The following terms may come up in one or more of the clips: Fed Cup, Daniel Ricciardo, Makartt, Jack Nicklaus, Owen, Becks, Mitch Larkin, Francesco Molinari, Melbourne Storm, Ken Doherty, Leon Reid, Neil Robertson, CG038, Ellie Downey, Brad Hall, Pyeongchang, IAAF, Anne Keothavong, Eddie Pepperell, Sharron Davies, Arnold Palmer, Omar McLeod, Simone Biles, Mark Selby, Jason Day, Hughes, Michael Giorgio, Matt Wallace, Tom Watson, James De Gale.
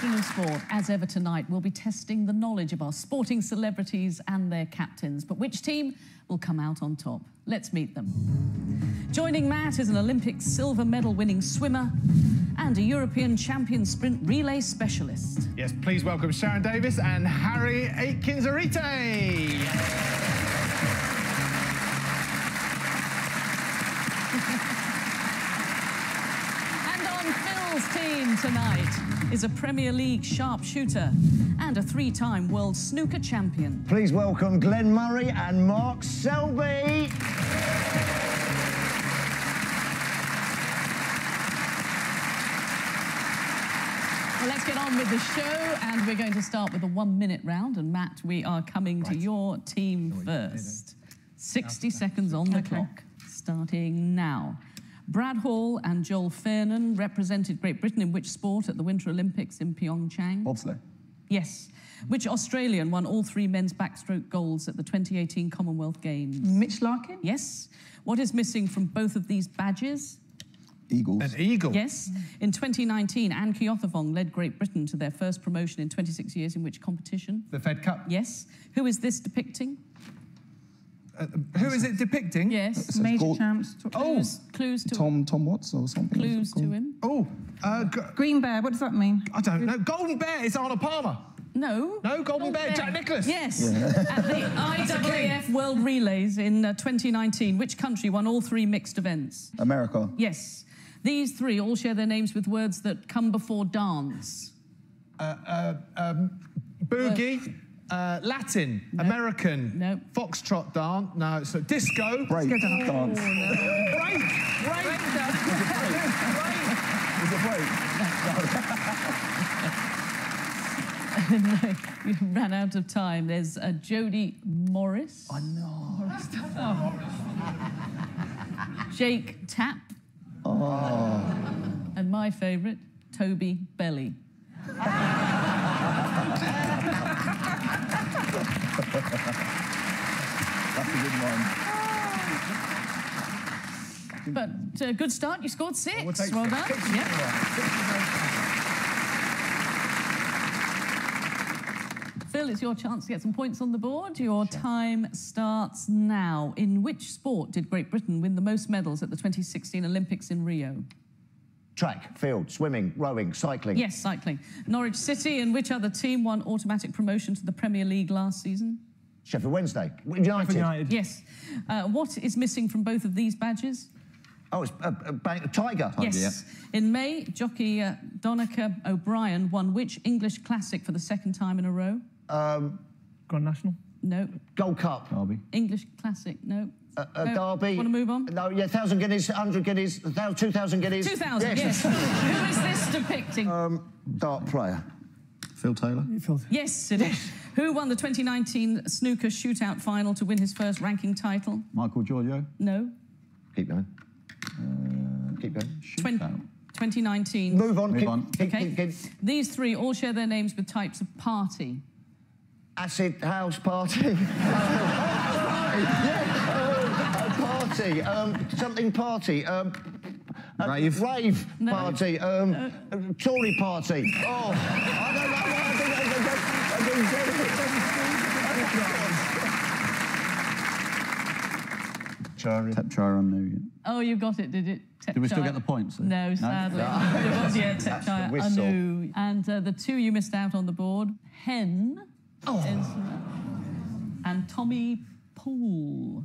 Skill Sport, as ever tonight, we'll be testing the knowledge of our sporting celebrities and their captains. But which team will come out on top? Let's meet them. Joining Matt is an Olympic silver medal winning swimmer and a European champion sprint relay specialist. Yes, please welcome Sharron Davies and Harry Aikines-Aryeetey. Team tonight is a Premier League sharpshooter and a three-time world snooker champion. Please welcome Glenn Murray and Mark Selby. Well, let's get on with the show, and we're going to start with a one-minute round. And Matt, we are coming to your team first. 60 seconds on the clock, starting now. Brad Hall and Joel Fernan represented Great Britain in which sport at the Winter Olympics in Pyeongchang? Bobsleigh. Yes. Which Australian won all three men's backstroke golds at the 2018 Commonwealth Games? Mitch Larkin. Yes. What is missing from both of these badges? Eagles. An eagle. Yes. In 2019, Anne Keothavong led Great Britain to their first promotion in 26 years in which competition? The Fed Cup. Yes. Who is this depicting? Who is it depicting? Yes, major champs. Clues to Tom Watson or something. Clues to him. Oh, Green Bear. What does that mean? I don't know. Golden Bear is Arnold Palmer. No. No, Golden Bear. Jack Nicklaus. Yes. Yeah. At the IAAF World Relays in 2019, which country won all three mixed events? America. Yes. These three all share their names with words that come before dance. Boogie. Latin, no. American, no. Foxtrot dance, no, so disco. Break dance. Oh, no. Break. No, you ran out of time. There's Jodie Morris. I know. Morris. Jake Tapp. Oh. And my favourite, Toby Belly. That's a good one. But good start. You scored 6. Well done. Well, Phil, it's your chance to get some points on the board. Your time starts now. In which sport did Great Britain win the most medals at the 2016 Olympics in Rio? Track, field, swimming, rowing, cycling. Yes, cycling. Norwich City and which other team won automatic promotion to the Premier League last season? Sheffield Wednesday. United. Yes. What is missing from both of these badges? Oh, it's a tiger. Yes. In May, jockey Donnacha O'Brien won which English classic for the second time in a row? Grand National? No. Gold Cup. Derby. English classic, no. Derby. Want to move on? No, yeah, 1,000 guineas, 100 guineas, 2,000 guineas. 2,000, yes. Who is this depicting? Dart player. Phil Taylor. Yes, it is. Who won the 2019 snooker shootout final to win his first ranking title? Michael Giorgio. No. Keep going. Keep going. 2019. Move on. Move on. These three all share their names with types of party. Acid house party. Rave party. Tory party. Oh, I don't know. Oh, you got it, did it? Did we still get the points? No, sadly. No. And the two you missed out on the board, Hen and Tommy Poole.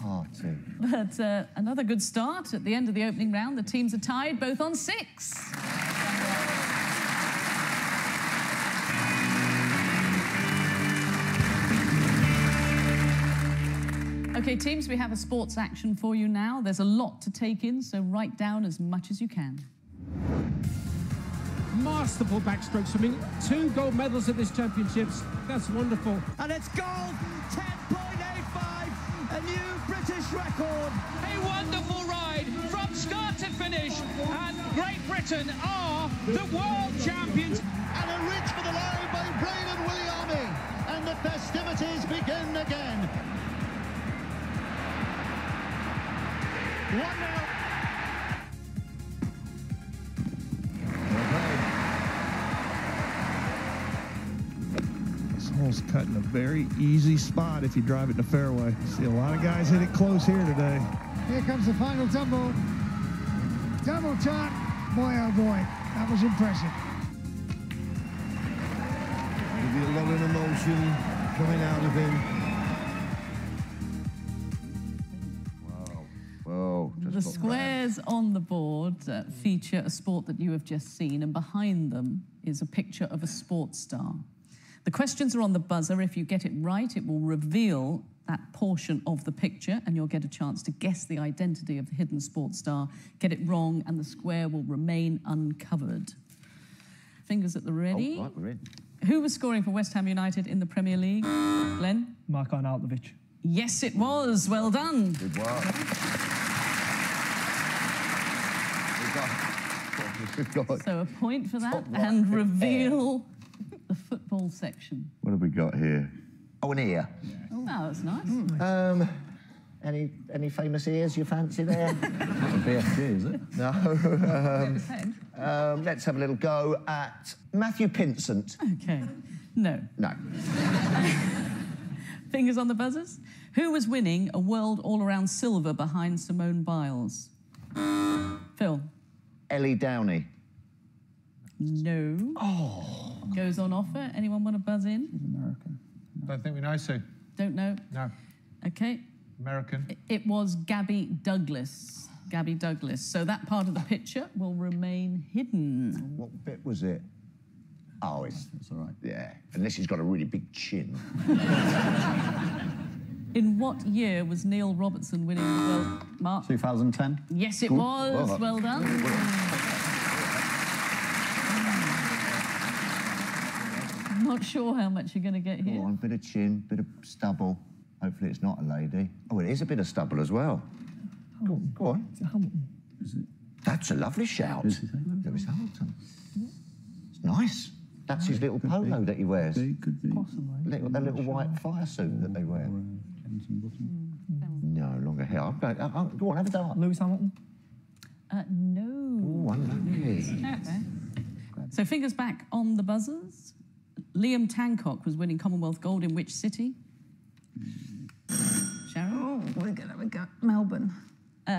Party. But another good start. At the end of the opening round, the teams are tied, both on 6. OK, teams, we have a sports action for you now. There's a lot to take in, so write down as much as you can. Masterful backstroke swimming. 2 gold medals at this championships. That's wonderful. And it's gold, 10.85, a new British record. A wonderful ride from start to finish. And Great Britain are the world champions. And a reach for the line by Brayden Williams. And the festivities begin again. 1-0. Hall's cutting a very easy spot if you drive it in the fairway. See a lot of guys hit it close here today. Here comes the final double. Double tuck. Boy, oh boy, that was impressive. There'll be a lot of emotion coming out of him. Wow. Whoa. The squares on the board feature a sport that you have just seen, and behind them is a picture of a sports star. The questions are on the buzzer. If you get it right, it will reveal that portion of the picture, and you'll get a chance to guess the identity of the hidden sports star. Get it wrong, and the square will remain uncovered. Fingers at the ready. Oh, right, we're in. Who was scoring for West Ham United in the Premier League? Glenn? Mark Arnautovic. Yes, it was. Well done. Good work. We've got so a point for that, and reveal the football section. What have we got here? Oh, an ear. Oh, that's nice. Any famous ears you fancy there? BFG, is it? No. Let's have a little go at Matthew Pinsent. Okay. No. No. Fingers on the buzzers. Who was winning a world all-around silver behind Simone Biles? Phil. Ellie Downey. No. Oh. Goes on offer. Anyone want to buzz in? She's American. Don't think we know, Sue. Don't know? No. OK. American. It was Gabby Douglas. Gabby Douglas. So that part of the picture will remain hidden. What bit was it? Oh, it's all right. Yeah. Unless he's got a really big chin. In what year was Neil Robertson winning the world? Mark? 2010. Yes, it was. Well, well done. I'm not sure how much you're going to get here. Go on, bit of chin, bit of stubble. Hopefully it's not a lady. Oh, it is a bit of stubble as well. Go on. Go on. It's a Hamilton. Is it? That's a lovely shout. Lewis Hamilton. Yeah. It's nice. That's his little polo that he wears. Could be. Possibly. That little white fire suit that they wear. No, longer hair. Go on, have a dart. Lewis Hamilton? No. Oh, unlucky. Okay. So fingers back on the buzzers. Liam Tancock was winning Commonwealth Gold in which city? Sharron? Oh, we're going to have a go. Melbourne.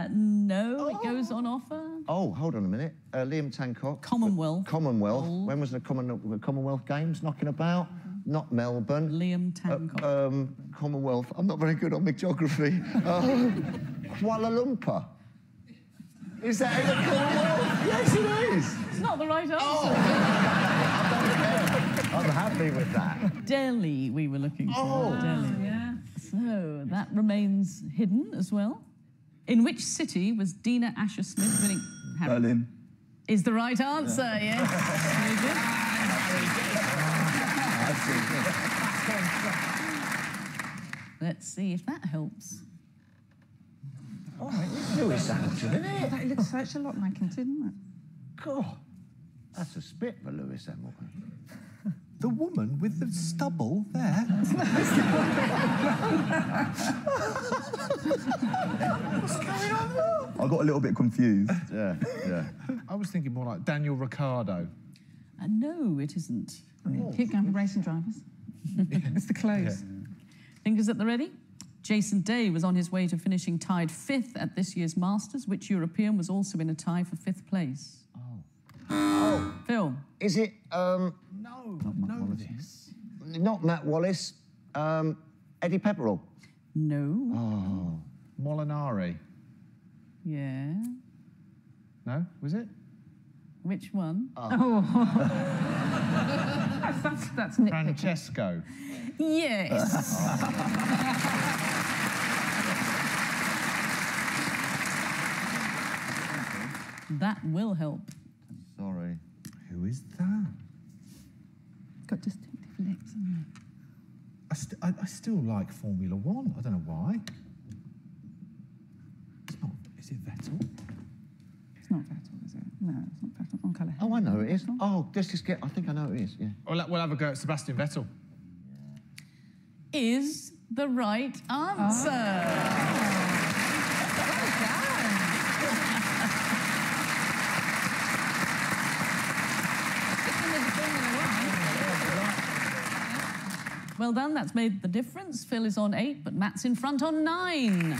No, it goes on offer. Oh, hold on a minute. Liam Tancock. Commonwealth. Commonwealth. Gold. When was the Commonwealth Games knocking about? Not Melbourne. Liam Tancock. Commonwealth. I'm not very good on my geography. Kuala Lumpur. Is that in the Commonwealth? Yes, it is. It's not the right answer. I'm happy with that. Delhi, we were looking for. Oh, Delhi. Yeah. So that remains hidden as well. In which city was Dina Asher-Smith winning? Berlin. Is the right answer, yes. Very good. Let's see if that helps. Oh, it looks such a lot like him, didn't it? God, that's a spit for Lewis Hamilton. The woman with the stubble there. What's going on? I got a little bit confused. Yeah, yeah. I was thinking more like Daniel Ricciardo. No, it isn't. Keep going for racing drivers. It's the clothes. Yeah. Fingers at the ready. Jason Day was on his way to finishing tied 5th at this year's Masters. Which European was also in a tie for 5th place? Oh. Phil. Is it, No. Not Matt Wallace. Eddie Pepperell. No. Oh. Molinari. Yeah. No, was it? Which one? Oh. that's nitpicking. Francesco. Yes. That will help. Sorry. Who is that? Got distinctive legs, hasn't it? I still like Formula One. I don't know why. It's not. Is it Vettel? It's not Vettel, is it? No, it's not Vettel. On colour. Oh, I know it is. Oh, this is I think I know it is. Yeah. We'll have a go at Sebastian Vettel. Yeah. Is the right answer. Well done, that's made the difference. Phil is on 8, but Matt's in front on 9.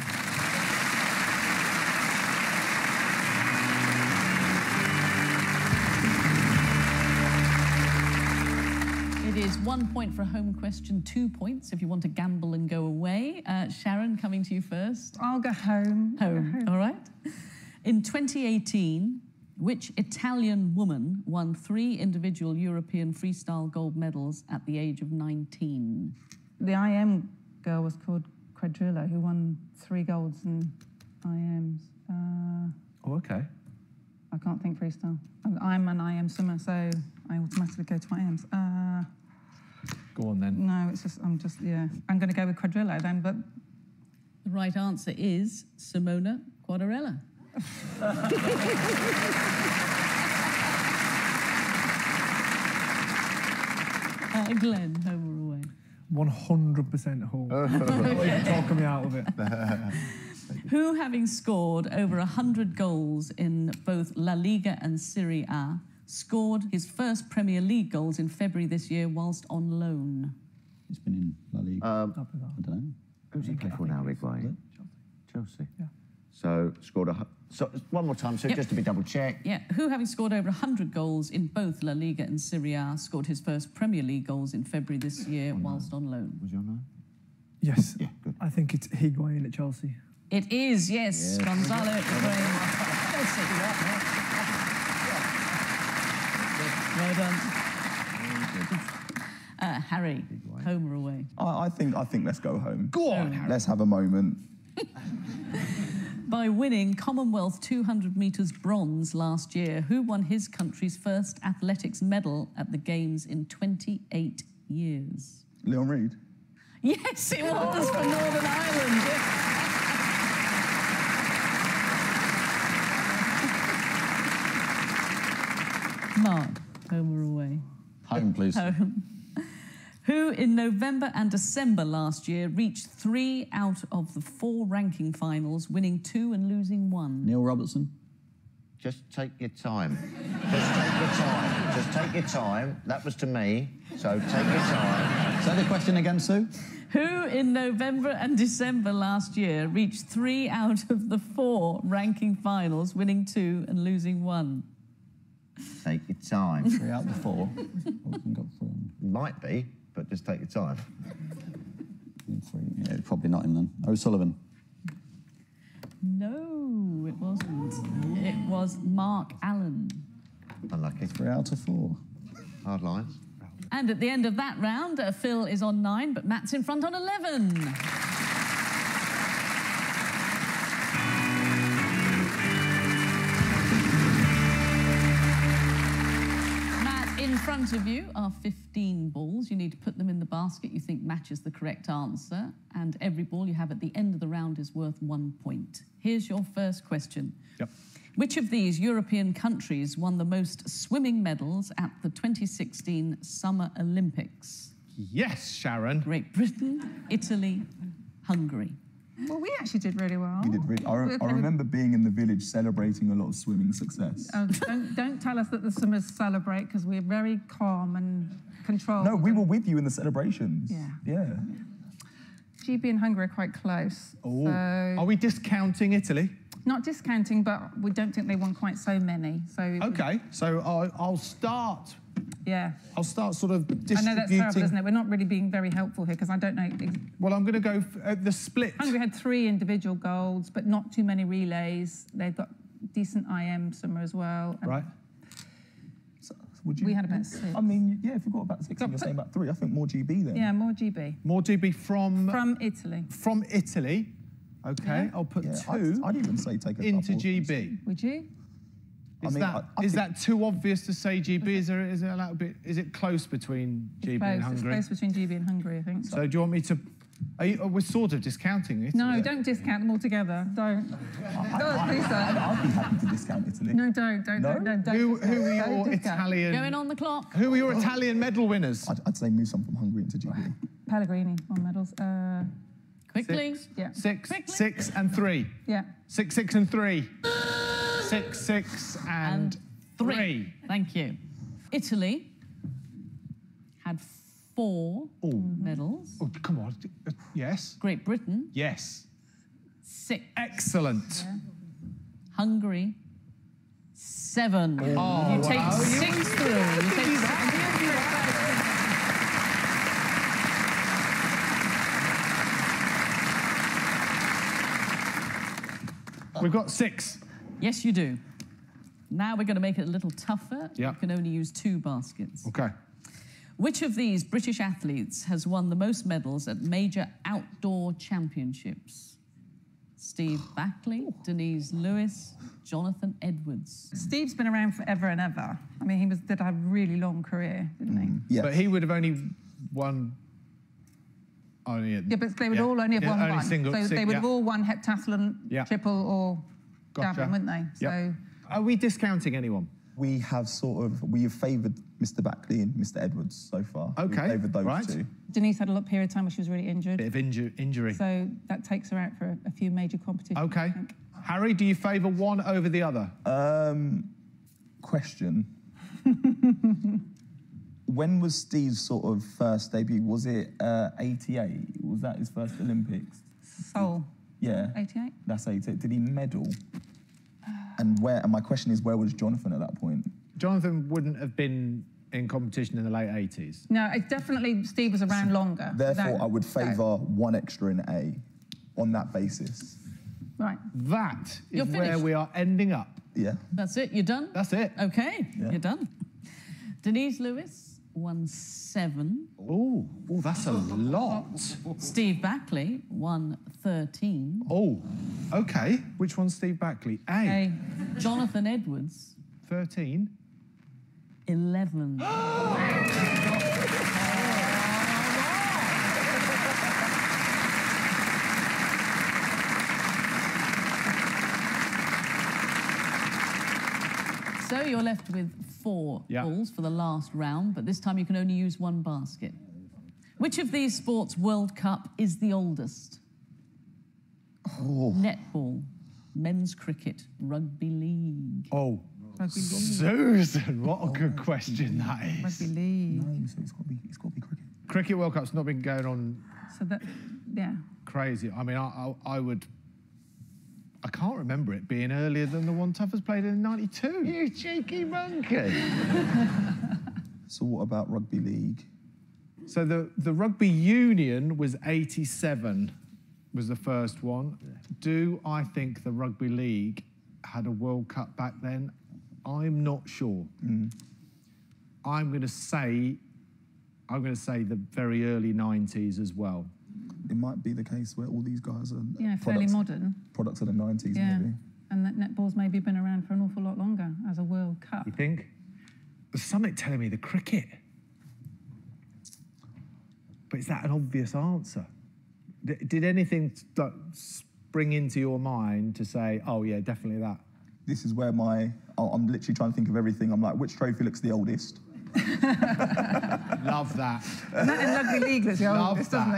It is 1 point for a home question, 2 points if you want to gamble and go away. Sharron, coming to you first. I'll go home. Home, all right. In 2018, which Italian woman won 3 individual European freestyle gold medals at the age of 19? The IM girl was called Quadrilla, who won 3 golds in IMs. Oh, okay. I can't think freestyle. I'm an IM swimmer, so I automatically go to IMs. Go on then. No, it's just, I'm going to go with Quadrilla then, but... The right answer is Simona Quadarella. Glenn, home or away? 100% home. Okay. Talking me out of it. Who, having scored over 100 goals in both La Liga and Serie A, scored his first Premier League goals in February this year whilst on loan? It's been in La Liga. I don't know. Who's he play for now, Higuain? Chelsea. Yeah. So, scored a... So, one more time, so yep. Just to be double-checked. Yeah. Who, having scored over 100 goals in both La Liga and Serie A, scored his first Premier League goals in February this year whilst on loan? Was he on loan? Yes. Yeah, good. I think it's Higuain at Chelsea. It is, yes. Gonzalo Higuain. Well done. Harry, Higuain. Home or away? I think let's go home. Go on, Harry. Let's have a moment. By winning Commonwealth 200 metres bronze last year, who won his country's first athletics medal at the Games in 28 years? Leon Reid? Yes, it was for Northern Ireland. Yeah. Mark, home or away? Home, please. Home. Who, in November and December last year, reached 3 out of the 4 ranking finals, winning 2 and losing 1? Neil Robertson. Just take your time. Just take your time. Just take your time. That was to me, so take your time. Say the question again, Sue. Who, in November and December last year, reached 3 out of the 4 ranking finals, winning 2 and losing 1? Take your time. 3 out of the 4. Might be. But just take your time. Yeah, probably not him then. O'Sullivan. No, it wasn't. It was Mark Allen. Unlucky. 3 out of 4. Hard lines. And at the end of that round, Phil is on 9, but Matt's in front on 11. In front of you are 15 balls. You need to put them in the basket you think matches the correct answer, and every ball you have at the end of the round is worth 1 point. Here's your first question. Yep. Which of these European countries won the most swimming medals at the 2016 Summer Olympics? Yes, Sharron. Great Britain, Italy, Hungary. Well, we actually did really well. We did really. I remember being in the village celebrating a lot of swimming success. Don't tell us that the swimmers celebrate, because we're very calm and controlled. No, we were with you in the celebrations. Yeah. Yeah. GB and Hungary are quite close. Oh. So are we discounting Italy? Not discounting, but we don't think they won quite so many. So. Okay. So I'll start. Yeah. I'll start sort of distributing... I know that's terrible, isn't it? We're not really being very helpful here, because I don't know... Well, I'm going to go the split. Hungary had 3 individual golds, but not too many relays. They've got decent IM swimmer as well. Right. So, we had about 6. I mean, yeah, if you've got about 6 and you're saying about 3, I think more GB then. Yeah, more GB. More GB from... From Italy. From Italy. OK, yeah. I'll put 2 I'd even say take a into GB. Would you? Is that too obvious to say GB? Is it a little bit? Is it close between GB and Hungary? It's close between GB and Hungary, I think. So do you want me to? We're sort of discounting it. No, don't discount them altogether. Don't. I'd be happy to discount Italy. No, don't. No? Don't. Who are your Italian? Going on the clock. Who are your Italian medal winners? I'd say move some from Hungary into GB. Pellegrini on medals. Quickly. 6. Yeah. 6. Quickly. 6 and 3. Yeah. 6, 6 and 3. 6, 6 and 3. Thank you. Italy had four medals. Oh, come on. Yes. Great Britain. Yes. 6. Excellent. Yeah. Hungary. 7. Oh, you take 6 through. You take 6. We've got 6. Yes, you do. Now we're going to make it a little tougher. Yeah. You can only use 2 baskets. Okay. Which of these British athletes has won the most medals at major outdoor championships? Steve Backley, Denise Lewis, Jonathan Edwards. Steve's been around forever and ever. I mean, he did have a really long career, didn't he? Yeah. But he would have only won... yeah, but they would all only have won only one. So they would have all won heptathlon, triple or javelin, wouldn't they? So... Are we discounting anyone? We have sort of... We have favoured Mr Backley and Mr Edwards so far. OK, we favoured those two. Denise had a period of time where she was really injured. Bit of injury. So that takes her out for a few major competitions. OK. Harry, do you favour one over the other? Question. When was Steve's sort of first debut? Was it 88? Was that his first Olympics? Seoul. Yeah. 88? That's 88. Did he medal? And where? And my question is, where was Jonathan at that point? Jonathan wouldn't have been in competition in the late 80s. No, it's definitely Steve was around longer. Therefore, I would favour one extra in A on that basis. Right. That is where we are ending up. Yeah. That's it. You're done? That's it. OK, you're done. Denise Lewis won 7. Oh, that's a lot. Steve Backley won 13. Oh, OK. Which one's Steve Backley? A. Jonathan Edwards. 13. 11. Oh, wow. So you're left with 4 balls for the last round, but this time you can only use 1 basket. Which of these sports World Cup is the oldest? Netball, men's cricket, rugby league. Oh. Susan, what a good question that is. Rugby league. No, so it's got to be cricket. Cricket World Cup's not been going on. So that, crazy. I mean, I would. I can't remember it being earlier than the one Tuffers played in '92. You cheeky monkey. So what about rugby league? So the rugby union was '87, was the first one. Do I think the rugby league had a World Cup back then? I'm not sure. I'm going to say the very early 90s as well. It might be the case where all these guys are fairly modern. Products of the 90s, maybe. And that netball's maybe been around for an awful lot longer as a World Cup. You think? There's something telling me the cricket. But is that an obvious answer? Did anything like spring into your mind to say, oh, yeah, definitely that? This is where my... I'm literally trying to think of everything. I'm like, which trophy looks the oldest? Love that. And that in rugby league looks the oldest, doesn't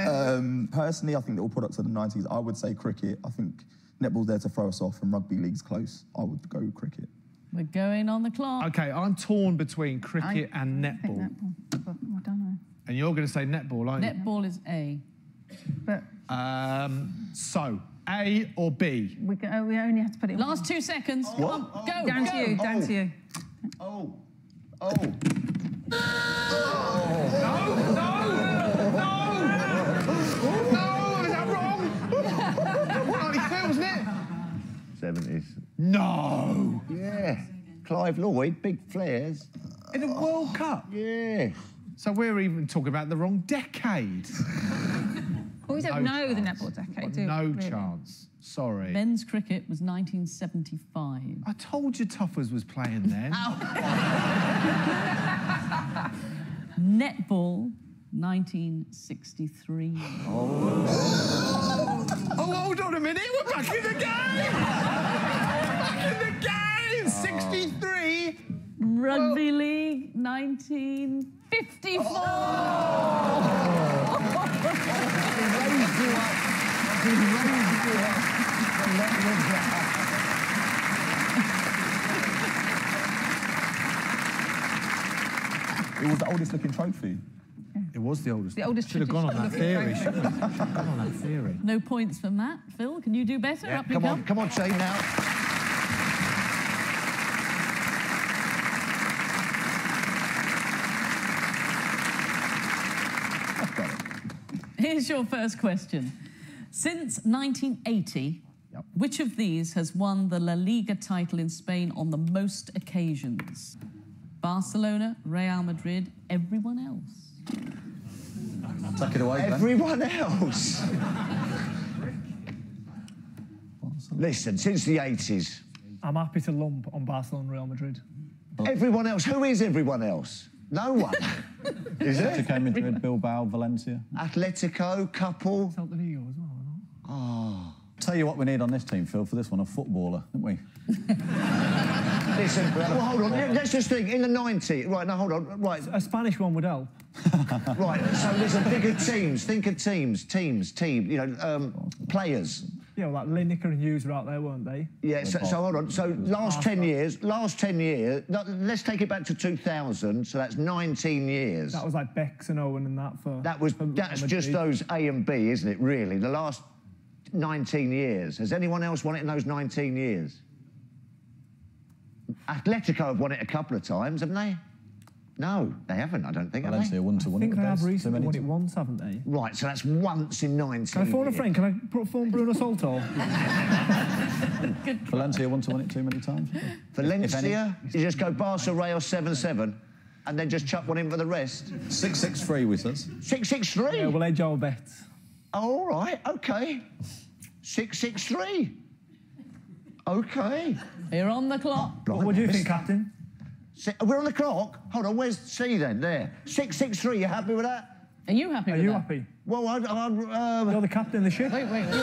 it? Personally, I think they're all products of the 90s. I would say cricket. I think netball's there to throw us off and rugby league's close. I would go cricket. We're going on the clock. OK, I'm torn between cricket and netball. I think netball. I don't know. And you're going to say netball, aren't you? Netball is A. But... so... A or B? We only have to put it in last 2 seconds. Come on, go. Down to you, down to you. No! No! Is that wrong? 92, wasn't it? 70s. No! Yeah. Clive Lloyd, big flares. In a World Cup? Yeah. So we're even talking about the wrong decade. Well, we don't know the netball decade, do we? No chance. Sorry. Men's cricket was 1975. I told you Tuffers was playing then. Netball, 1963. Oh. Hold on a minute. We're back in the game. Back in the game. 63. Rugby league, 1954. It was the oldest looking trophy. It was the oldest. The oldest. Should have gone on that theory. Should have gone on that theory. No points from that. Phil, can you do better? Yeah, come on, Shane now. I've got it. Here's your first question. Since 1980, which of these has won the La Liga title in Spain on the most occasions? Barcelona, Real Madrid, everyone else. Tuck it away, everyone else. Listen, since the 80s. I'm happy to lump on Barcelona, Real Madrid. Everyone else. Who is everyone else? No one. Is it? Atletico Madrid, Bilbao, Valencia. Atletico, couple. Celta Vigo as well, isn't it? Oh. Tell you what we need on this team, Phil, for this one, a footballer, don't we? Listen, well, hold on, let's just think, in the 90s, right, now hold on, right. A Spanish one would help. Right, so listen, think of teams, you know, players. Yeah, well, like Lineker and Hughes were out there, weren't they? Yeah, so hold on, so last 10 years, no, let's take it back to 2000, so that's 19 years. That was like Becks and Owen and that for... That's just those A and B, isn't it, really? The last 19 years. Has anyone else won it in those 19 years? Atletico have won it a couple of times, haven't they? No, they haven't, I don't think. Valencia won to one. I think they have recently won it once, haven't they? Right, so that's once in 19 years. Can I phone a friend? Can I phone Bruno Soltol? Valencia won it too many times. Valencia? You just go Barca, Real 7-7 and then just chuck one in for the rest. 6-6-3 with us. 6-6-3? Yeah, we'll edge our bets. Oh, all right, OK. 6-6-3. OK. You're on the clock. Oh, what do you think, Captain? We're on the clock? Hold on, where's C then? There. 6-6-3, you happy with that? Are you happy with that? Are you happy? Well, I'm... You're the captain of the ship. Wait. Yes.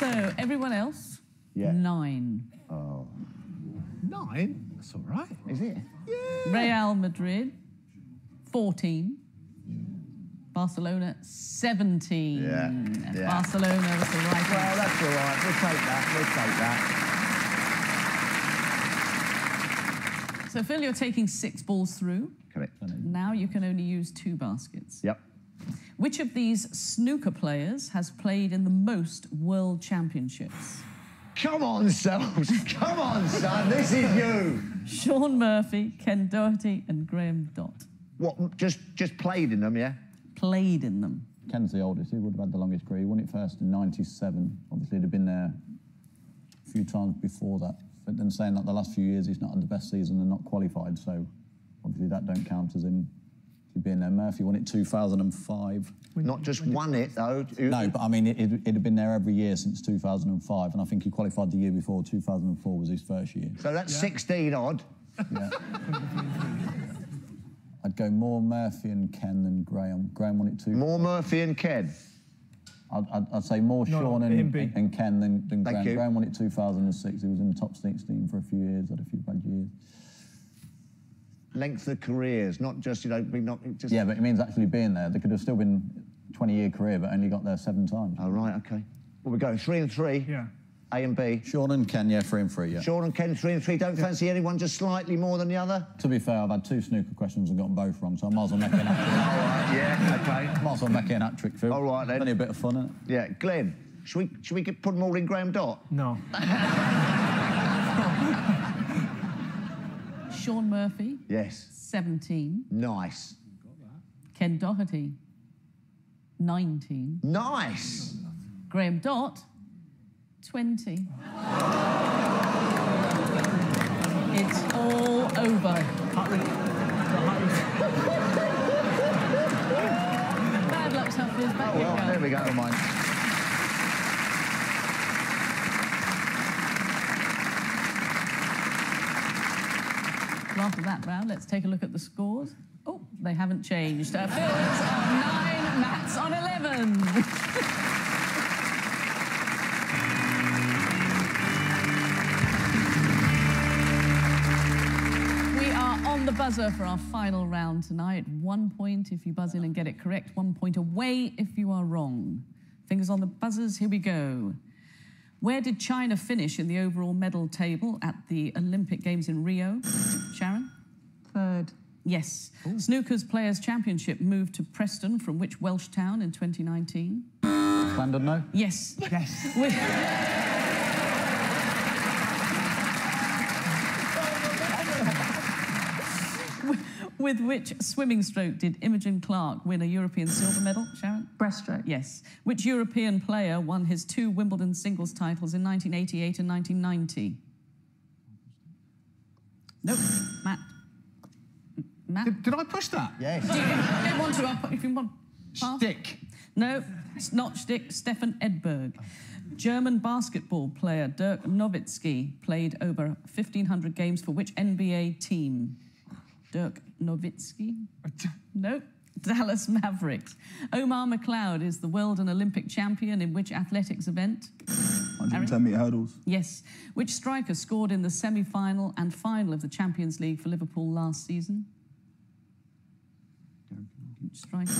So, everyone else? Yeah. 9. Oh. 9? That's all right. Is it? Yeah. Real Madrid, 14. Barcelona, 17. Yeah. Barcelona was the right one. Well, that's all right. We'll take that. So, Phil, you're taking 6 balls through. Correct. Now you can only use 2 baskets. Yep. Which of these snooker players has played in the most world championships? Come on, Selves. Come on, son. This is you. Sean Murphy, Ken Doherty and Graham Dott. What, just played in them, yeah? Played in them. Ken's the oldest. He would have had the longest career. He won it first in 97. Obviously, he'd have been there a few times before that. But then saying that the last few years he's not had the best season and not qualified, so obviously that don't count as him being there. Murphy won it 2005. Not just won it, though. No, but I mean, it had been there every year since 2005, and I think he qualified the year before. 2004 was his first year. So that's 16-odd. Yeah. I'd go more Murphy and Ken than Graham. Graham won it 2. More Murphy and Ken? I'd say more Sean and Ken than Graham. Graham won it 2006. He was in the top 16 for a few years, had a few bad years. Length of careers, not just, you know, just... Yeah, but it means actually being there. They could have still been a 20-year career, but only got there 7 times. Oh, right, OK. Well, we're going 3 and 3. Yeah. A and B. Sean and Ken, yeah, 3 and 3, yeah. Sean and Ken, 3 and 3. Don't fancy anyone just slightly more than the other? To be fair, I've had 2 snooker questions and gotten both wrong, so I might as well make it an hat-trick. Yeah, OK. Might as well make it an hat-trick, Phil. All right, then. Only a bit of fun, isn't it? Yeah, Glenn, should we put them all in Graham Dott? No. Sean Murphy. Yes. 17. Nice. Ken Doherty. 19. Nice. Graham Dott. 20. It's all over. Bad luck, Tuffers. Oh, well, there we go. Mine. After that round, let's take a look at the scores. Oh, they haven't changed. Phil's on 9, Matt's on 11. We are on the buzzer for our final round tonight. 1 point if you buzz in and get it correct, 1 point away if you are wrong. Fingers on the buzzers, here we go. Where did China finish in the overall medal table at the Olympic Games in Rio? Sharon? Third. Yes. Ooh. Snooker's Players' Championship moved to Preston from which Welsh town in 2019? London, no? Yes. Yes. With which swimming stroke did Imogen Clark win a European silver medal, Sharon? Breaststroke. Yes. Which European player won his two Wimbledon singles titles in 1988 and 1990? Nope. Matt. Matt? Did I push that? Yes. You don't want to. I'll put, if you want. Pass. Stick. No, it's not Stick. Stefan Edberg. German basketball player Dirk Nowitzki played over 1,500 games for which NBA team? Dirk Nowitzki? Nope. Dallas Mavericks. Omar McLeod is the world and Olympic champion in which athletics event? 110-metre hurdles. Yes. Which striker scored in the semi-final and final of the Champions League for Liverpool last season? Which striker?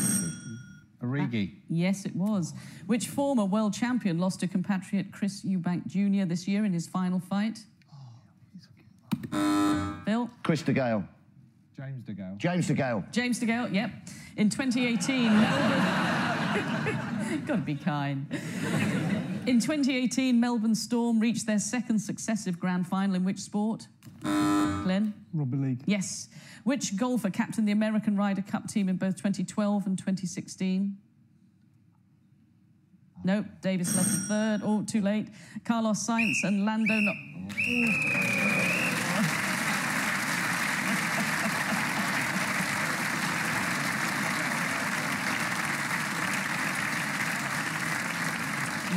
Origi. Yes, it was. Which former world champion lost to compatriot Chris Eubank Jr. this year in his final fight? Phil? Chris De Gale. James De Gale. James De Gale. James De Gale, yep. In 2018... Melbourne... Gotta be kind. In 2018, Melbourne Storm reached their second successive grand final in which sport? Glenn? Rugby league. Yes. Which golfer captained the American Ryder Cup team in both 2012 and 2016? Nope. Davis left the third. Oh, too late. Carlos Sainz and Lando...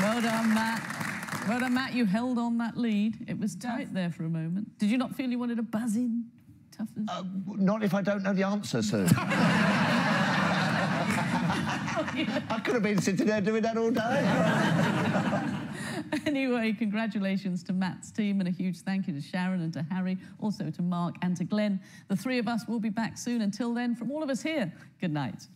Well done, Matt. Well done, Matt. You held on that lead. It was tight there for a moment. Did you not feel you wanted a buzz in? Tough as... not if I don't know the answer, sir. I could have been sitting there doing that all day. Anyway, congratulations to Matt's team and a huge thank you to Sharon and to Harry, also to Mark and to Glenn. The three of us will be back soon. Until then, from all of us here, good night.